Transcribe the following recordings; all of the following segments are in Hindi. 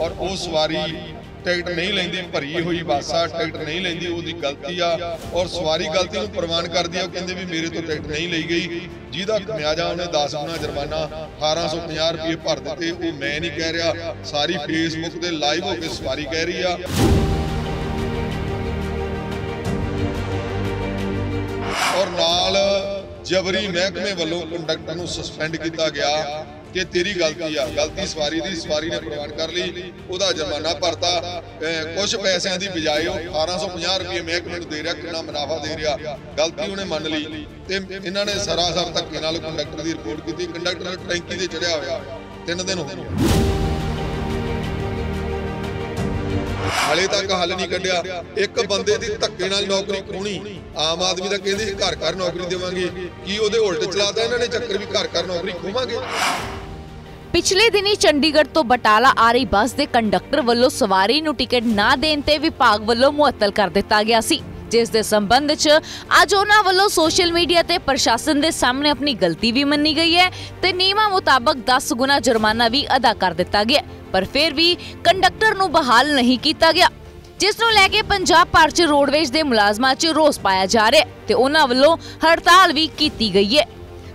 और वो सवारी टिकट नहीं लेंदी, भरी हुई बासा टिकट नहीं लेंदी, उसकी गलती आ और सवारी गलती को प्रवान कर दिया, कहते भी मेरे तो टिकट नहीं ली गई, जिहदा म्याजा उन्हें 10 गुना जुर्माना 1850 रुपये भर दिते। वो मैं नहीं कह रहा, सारी फेसबुक से लाइव होकर सवारी कह रही आ। और नाल जबरी महकमे वालों कंडक्टर को सस्पेंड किया गया कि तेरी गलती आ, गलती सवारी दी, सवारी ने प्रवान कर ली, उसका जुर्माना भरता, कुछ पैसों की बजाय 1850 रुपये महकमे को दे रहा, कितना मुनाफा दे रहा, गलती उन्हें मन ली। तो इन्होंने सरासर धक्के नाल कंडक्टर की रिपोर्ट की, कंडक्टर टैंकी से चढ़िया होया 3 दिन हो गए, हाले तक हल नहीं कढ़िया। एक बंदे की धक्के नाल नौकरी खोनी, आम आदमी का कहते घर घर नौकरी देवांगे, कि उहदे उल्ट चलाता इन्होंने चक्कर भी घर घर नौकरी खोवांगे। पिछले दिनी चंडीगढ़ तो बटाला आ रही बस के कंडक्टर वालों सवारी नूं टिकट ना देने ते विभाग वालों मुअत्तल कर दिता गया सी, जिस दे संबंध च अज उन्हां वालों सोशल मीडिया ते प्रशासन दे सामने अपनी गलती भी मन्नी गई है ते नियमां मुताबक 10 गुना जुर्माना भी अदा कर दिता गया, पर फिर भी कंडक्टर नूं बहाल नहीं किया गया, जिस नूं लैके पंजाब भर च रोडवेज दे मुलाजमां च रोस पाया जा रहा ते उन्हां वालों हड़ताल भी की गई है।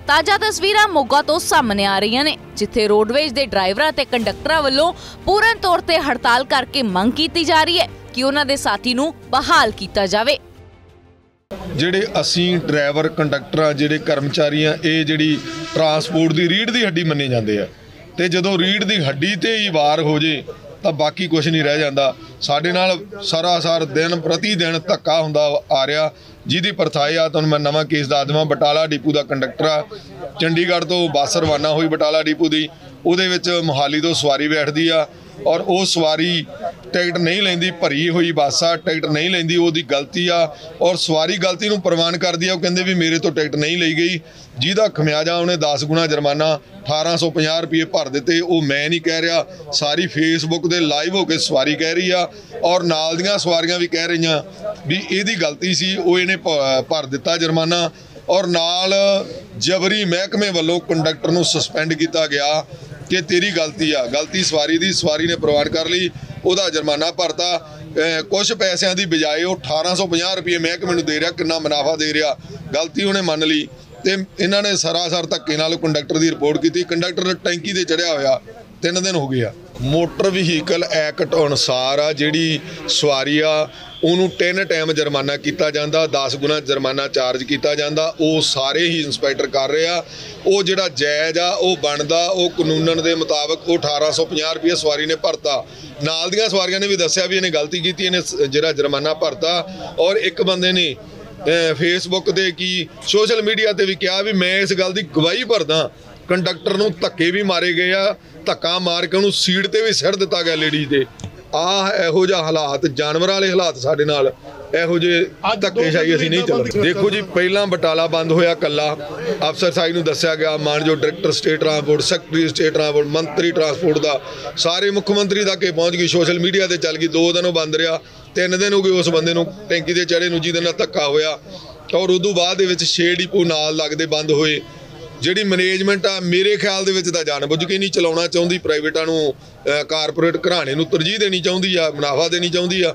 ताज़ा तस्वीरां मोगा तो सामने आ रही ने, जिथे रोडवेज के ड्राइवरां ते कंडक्टरां वालों पूर्ण तौर ते हड़ताल करके मंग की जा रही है कि उन्हां दे साथी नूं बहाल किया जाए। ਜਿਹੜੇ ਅਸੀਂ ਡਰਾਈਵਰ ਕੰਡਕਟਰਾਂ ਜਿਹੜੇ ਕਰਮਚਾਰੀਆਂ ਇਹ ਜਿਹੜੀ ਟਰਾਂਸਪੋਰਟ ਦੀ ਰੀੜ ਦੀ ਹੱਡੀ ਮੰਨੇ ਜਾਂਦੇ ਆ, ਤੇ ਜਦੋਂ ਰੀੜ ਦੀ ਹੱਡੀ ਤੇ ਹੀ ਵਾਰ ਹੋ ਜੇ ਤਾਂ ਬਾਕੀ ਕੁਝ ਨਹੀਂ ਰਹਿ ਜਾਂਦਾ। ਸਾਡੇ ਨਾਲ ਸਰਾਸਰ ਦਿਨ ਪ੍ਰਤੀ ਦਿਨ ਧੱਕਾ ਹੁੰਦਾ ਆ ਰਿਹਾ, ਜਿਹਦੀ ਪਰਥਾਈ ਆ ਤੁਹਾਨੂੰ ਮੈਂ ਨਵਾਂ ਕੇਸ ਦੱਸ ਦੇਵਾਂ। ਬਟਾਲਾ ਡਿਪੂ ਦਾ ਕੰਡਕਟਰ ਆ, ਚੰਡੀਗੜ੍ਹ ਤੋਂ ਬੱਸ ਰਵਾਨਾ ਹੋਈ ਬਟਾਲਾ ਡਿਪੂ ਦੀ, ਉਹਦੇ ਵਿੱਚ ਮੋਹਾਲੀ ਤੋਂ ਸਵਾਰੀ ਬੈਠਦੀ ਆ और वो सवारी टिकट नहीं लेंदी, भरी हुई बस आ टिकट नहीं लेंदी, उसकी गलती आ और सवारी गलती को प्रवान कर दिया, कहते भी मेरे तो टिकट नहीं ली गई, जिहदा खमियाजा उन्हें 10 गुना जुर्माना 1850 रुपये भर दिते। वो मैं नहीं कह रहा, सारी फेसबुक से लाइव होकर सवारी कह रही आ और नाल दियां सवारियां भी कह रही भी इहदी गलती सी, वो इहने भर दिता जुर्माना और नाल जबरी महकमे वालों कंडक्टर को सस्पेंड किया गया कि तेरी गलती आ, गलती सवारी दी, सवारी ने प्रवान कर ली, उसका जुर्माना भरता, कुछ पैसों की बजाय 1850 रुपये महकमे को दे रहा, कितना मुनाफा दे रहा, गलती उन्हें मन ली। तो इन्होंने सरासर धक्के नाल कंडक्टर की रिपोर्ट की, कंडक्टर टैंकी से चढ़िया होया 3 दिन हो गया। मोटर वहीकल एक्ट अनुसार आ जी सवारी आ उन्होंने 3 टाइम जुर्माना किया जाता, 10 गुना जुर्माना चार्ज किया जाता, वो सारे ही इंस्पैक्टर कर रहे आ, वो जिहड़ा जायज़ आ वो बनता, वो कानूनन के मुताबक वो 1850 रुपये सवारी ने भरता, नाल दियां सवारियां ने भी दस्सिया भी इन्हें गलती की, इन्हें जिहड़ा जुर्माना भरता। और एक बंदे ने फेसबुक ते की सोशल मीडिया पर भी कहा भी मैं इस गल की गवाही भरदा, कंडक्टर नूं धक्के भी मारे गए आ, धक्का मार के उन्होंने सीट पर भी सिर दिता गया लेडीज़ दे। आहो जहा हालात जानवर वाले हालात साढ़े नाल इहो जे धक्केशाही असीं नहीं चलदे। देखो जी पहला बटाला बंद होया कला, अफसर साहिब नूं दस्सिया गया, मानजोग director state transport, secretary state transport, मंत्री ट्रांसपोर्ट का, सारे मुख मंत्री तक ये पहुँच गई, सोशल मीडिया से चल गई, 2 दिन बंद रहा, 3 दिन हो गए उस बंदे नूं टैंकी से चढ़े नूं जिहदे नाल धक्का होया। और उदों बाद 6 डिपू नाल लगदे बंद होए। जिहड़ी मैनेजमेंट आ मेरे ख्याल दे विच तां जानबुझ के नहीं चलाउणा चाहुंदी, प्राइवेटां नूं कारपोरेट घराणे नूं तरजीह देनी चाहुंदी आ, मुनाफा देनी चाहुंदी आ।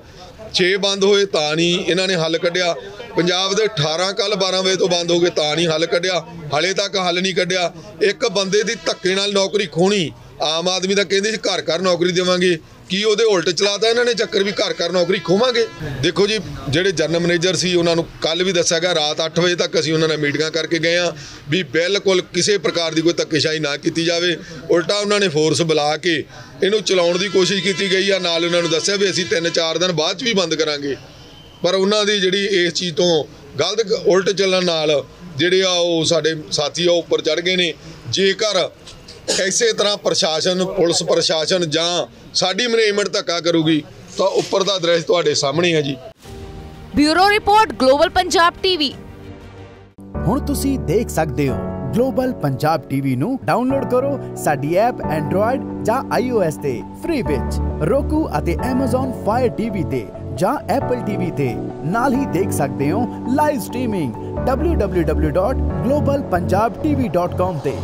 6 बंद होए तां नहीं इन्हां ने हल कढ़िया, पंजाब दे 18 कल 12 बजे तो बंद हो गए तां नहीं हल कढ़िया, हाले तक हल नहीं कढ़िया। एक बंदे दी धक्के नाल नौकरी खोहणी, आम आदमी तां कहंदे घर घर नौकरी देवांगे, कि उहदे उल्ट चलाता इन्होंने चक्कर भी घर घर नौकरी खोवांगे। देखो जी जिहड़े जनरल मैनेजर सी उन्होंने कल भी दस्सिया गया, रात 8 बजे तक असीं उन्होंने मीटिंगां करके गए हाँ भी बिल्कुल किसी प्रकार की कोई धक्केशाही ना की जाए, उल्टा उन्होंने फोर्स बुला के इनू चलाने की कोशिश की गई है। नाल उन्होंने दस्सिया भी असीं 3-4 दिन बाद भी बंद करांगे, पर उन्हां दी जिहड़ी इस चीज़ तो गलत उल्ट चलण नाल जिहड़े आ वो साडे साथी आ उपर चढ़ गए ने। जेकर इसे तरह प्रशासन पुलिस प्रशासन जां साडी मैनेजमेंट धक्का करूगी तो उपर दा दृश्य तुहाडे सामने है जी। Bureau report global Punjab TV. हुण तुसी देख सकदे हो ग्लोबल पंजाब टीवी नू डाउनलोड करो साडी ऐप एंड्रॉयड जां iOS ते फ्री विच roku अते Amazon Fire TV ते जां Apple TV ते, नाल ही देख सकदे हो लाइव स्ट्रीमिंग www.globalpunjabtv.com ते।